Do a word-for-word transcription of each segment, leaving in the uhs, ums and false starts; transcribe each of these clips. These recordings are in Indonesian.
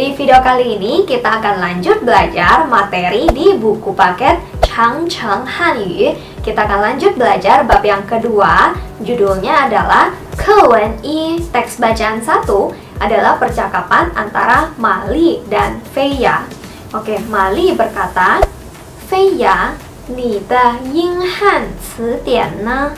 Di video kali ini kita akan lanjut belajar materi di buku paket Changcheng Hanyu. Kita akan lanjut belajar bab yang kedua, judulnya adalah Kewen-i. Teks bacaan satu adalah percakapan antara Mali dan Feiya. Oke, Mali berkata, "Feiya, ni de ying han ci dian ne?"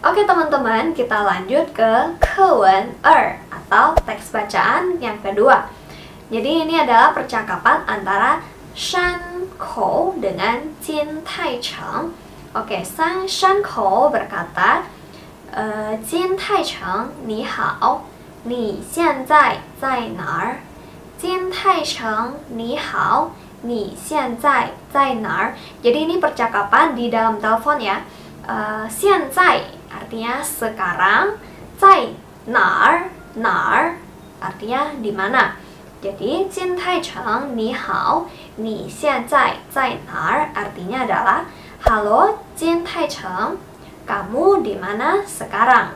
Oke teman-teman, kita lanjut ke Kewen Er atau teks bacaan yang kedua. Jadi ini adalah percakapan antara Shankou dengan Jin Taicheng. Oke, Sang Shankou berkata, e, Jin Taicheng, ni hao, ni xianzai zai nar? Jin Taicheng, ni hao, ni xianzai zai nar? Jadi ini percakapan di dalam telepon ya. E, xianzai artinya sekarang, zai nar, nar artinya di mana. Jadi Jin Taicheng ni hao, ni xianzai zai nar artinya adalah, halo Jin Taicheng, kamu di mana sekarang?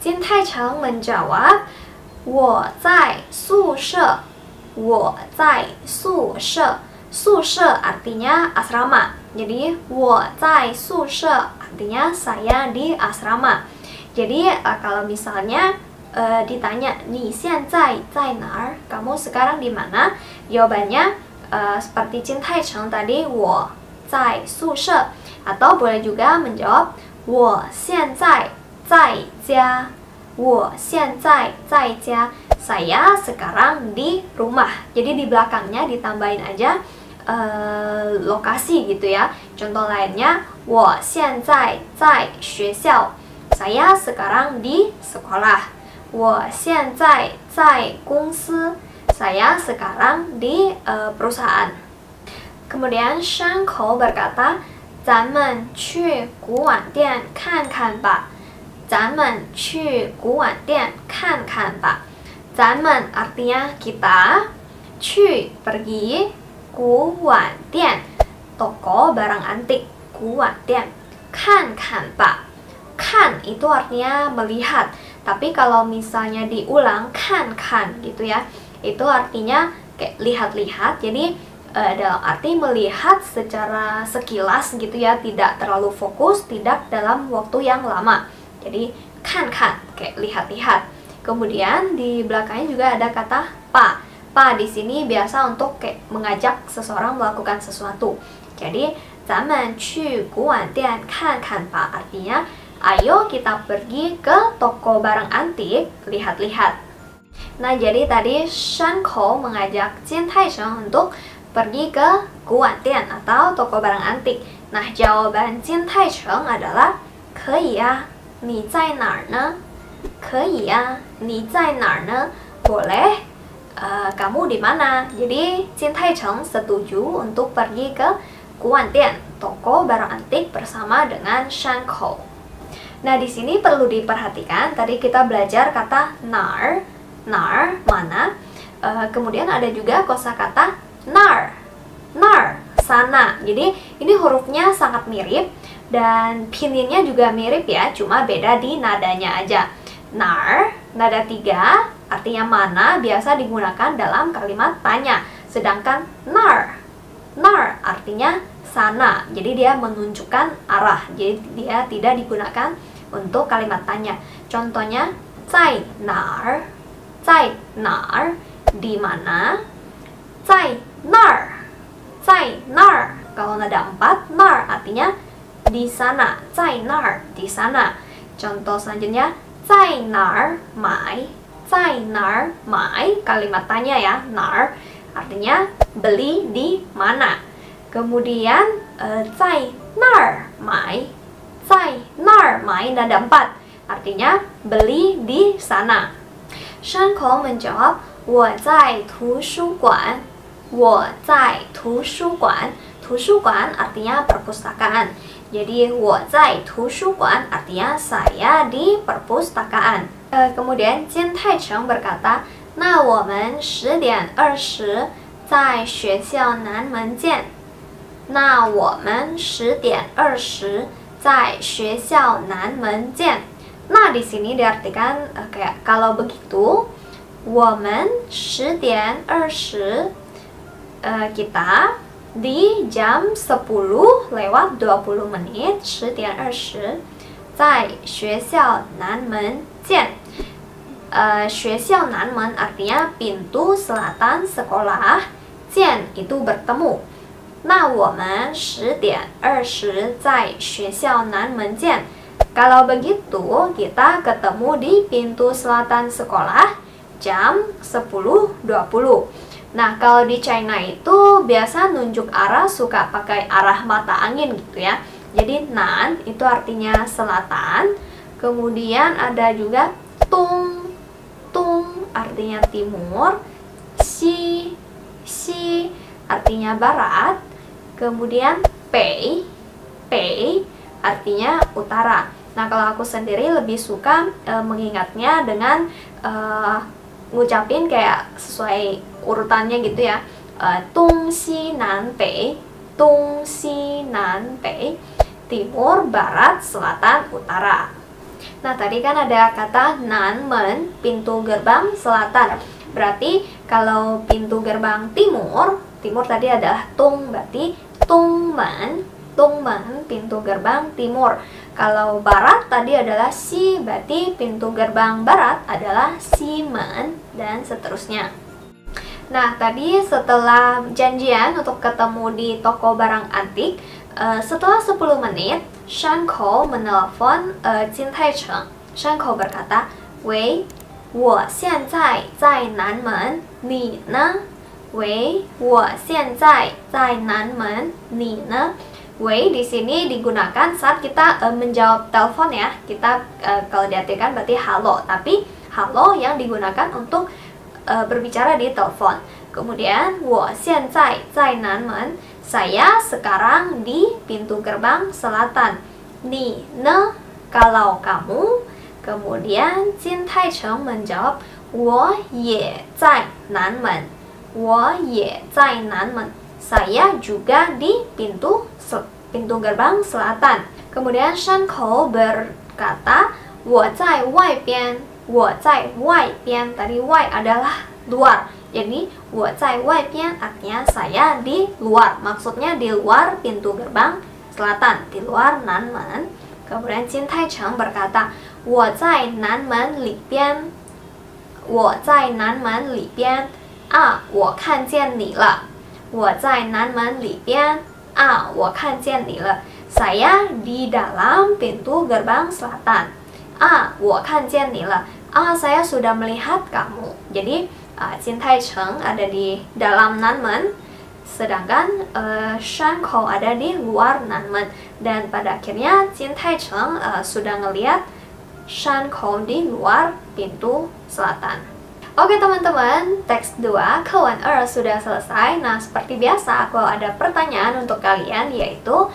Jin Taicheng menjawab, wo zai sushe, wo zai sushe. Sushe artinya asrama. Jadi wo zai sushe artinya saya di asrama. Jadi kalau misalnya e, ditanya ni xianzai zai nar, kamu sekarang di mana? Jawabannya e, seperti Jin Taicheng tadi, wo zai sushe, atau boleh juga menjawab wo xianzai zai jia, wo xianzai zai jia. Saya sekarang di rumah. Jadi di belakangnya ditambahin aja Uh, lokasi gitu ya. Contoh lainnya, wo xianzai zai xuexiao, saya sekarang di sekolah. Wo xianzai zai gongsi, saya sekarang di uh, perusahaan. Kemudian Shankou berkata, "Zanmen qu guwan dian kankan ba." Zanmen qu guwan dian kankan ba. Zanmen artinya kita, qu pergi, guwan dian toko barang antik, guwan dian kan kan ba. Kan itu artinya melihat, tapi kalau misalnya diulang kan kan gitu ya, itu artinya kayak lihat-lihat. Jadi e, dalam arti melihat secara sekilas gitu ya, tidak terlalu fokus, tidak dalam waktu yang lama. Jadi kan kan kayak lihat-lihat. Kemudian di belakangnya juga ada kata pa. Pa di sini biasa untuk kayak mengajak seseorang melakukan sesuatu. Jadi, "Zanmen qu guwan dian kankan ba" artinya, ayo kita pergi ke toko barang antik, lihat-lihat. Nah, jadi tadi Shankou mengajak Jin Taicheng untuk pergi ke guwan dian atau toko barang antik. Nah, jawaban Jin Taicheng adalah, "Keyi ya, ni zai nar ne?" "Keyi ya, ni zai nar ne?" Boleh. Uh, kamu di mana? Jadi Jin Taicheng setuju untuk pergi ke guwan dian, toko barang antik, bersama dengan Shankou. Nah, di sini perlu diperhatikan, tadi kita belajar kata nar, nar mana. Uh, kemudian ada juga kosakata nar, nar sana. Jadi ini hurufnya sangat mirip dan pininnya juga mirip ya, cuma beda di nadanya aja. Nar, nada tiga, artinya mana, biasa digunakan dalam kalimat tanya. Sedangkan nar, nar artinya sana. Jadi dia menunjukkan arah. Jadi dia tidak digunakan untuk kalimat tanya. Contohnya, zai nar, zai nar, di mana? Zai nar, zai nar. Kalau nada empat, nar artinya di sana. Zai nar, di sana. Contoh selanjutnya, zai nar mai. Zai nar mai, kalimat tanya ya, nar artinya beli di mana. Kemudian uh, zai nar mai, zai nar mai nada empat, artinya beli di sana. Shankou menjawab, wo zai tu shu guan, wo zai tu shu guan. Tu shu guan artinya perpustakaan. Jadi wo zai tu shu guan artinya saya di perpustakaan. Kemudian Jin Taicheng berkata, 那我们十点二十在学校南门见。那我们十点二十在学校南门见。Nah di sini diartikan kayak kalau begitu, 我们十点二十 kita di jam sepuluh lewat dua puluh menit, 十点二十在学校南门见。Uh, 学校南门 artinya pintu selatan sekolah, jian itu bertemu. Nah, 我们十点二十在学校南门见. Kalau begitu, kita ketemu di pintu selatan sekolah jam sepuluh dua puluh. Nah, kalau di China itu biasa nunjuk arah suka pakai arah mata angin gitu ya. Jadi, nan itu artinya selatan. Kemudian ada juga tung, artinya timur, si, si, artinya barat, kemudian pei, pei, artinya utara. Nah, kalau aku sendiri lebih suka e, mengingatnya dengan e, ngucapin kayak sesuai urutannya gitu ya. E, tung, si, nan, pei, tung, si, nan, pei, timur, barat, selatan, utara. Nah, tadi kan ada kata nanmen, pintu gerbang selatan. Berarti kalau pintu gerbang timur, timur tadi adalah tung, berarti tungmen, tungmen, pintu gerbang timur. Kalau barat tadi adalah si, berarti pintu gerbang barat adalah simen, dan seterusnya. Nah, tadi setelah janjian untuk ketemu di toko barang antik, Uh, setelah sepuluh menit, Shankou menelpon uh, Jin Taicheng. Shankou berkata, "Wei, 我现在在南门，你呢？ Wei, 我现在在南门，你呢？" Wei di sini digunakan saat kita uh, menjawab telepon ya. Kita uh, kalau diartikan berarti halo, tapi halo yang digunakan untuk uh, berbicara di telepon. Kemudian, 我现在在南门。Saya sekarang di pintu gerbang selatan. Ni, ne, kalau kamu. Kemudian Jin Taicheng menjawab, 我也在南门. 我也在南门. Saya juga di pintu pintu gerbang selatan. Kemudian Shankou berkata, 我在外边. 我在外边. Tadi wai adalah luar. Jadi, 我在外边 artinya saya di luar, maksudnya di luar pintu gerbang selatan, di luar Nanmen. Kemudian Jin Taicheng berkata, 我在南门里边，我在南门里边啊，我看见你了。我在南门里边啊，我看见你了。Saya di dalam pintu gerbang selatan. 啊，我看见你了。啊 saya sudah melihat kamu. Jadi Uh, Jin Taicheng ada di dalam Nanmen, sedangkan uh, Shankou ada di luar Nanmen. Dan pada akhirnya Jin Taicheng uh, sudah ngelihat Shankou di luar pintu selatan. Oke teman-teman, teks dua Kawan Er sudah selesai. Nah, seperti biasa aku ada pertanyaan untuk kalian, yaitu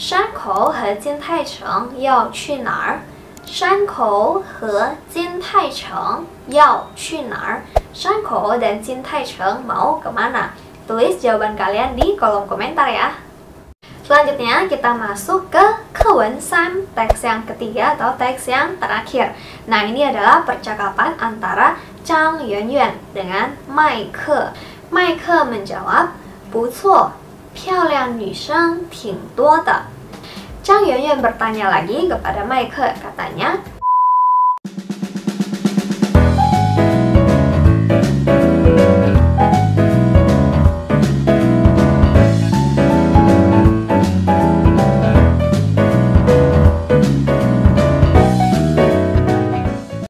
Shankou he Jin Taicheng yao qu nar? Shankou he Jin Taicheng yao qu nar? Shankou dan Jin Taicheng mau kemana? Tulis jawaban kalian di kolom komentar ya. Selanjutnya kita masuk ke Kewen Sam, teks yang ketiga atau teks yang terakhir. Nah, ini adalah percakapan antara Chang Yuan Yuan dengan Mike. Mike menjawab, 不错，漂亮女生挺多的。Chang Yuan Yuan bertanya lagi kepada Mike, katanya,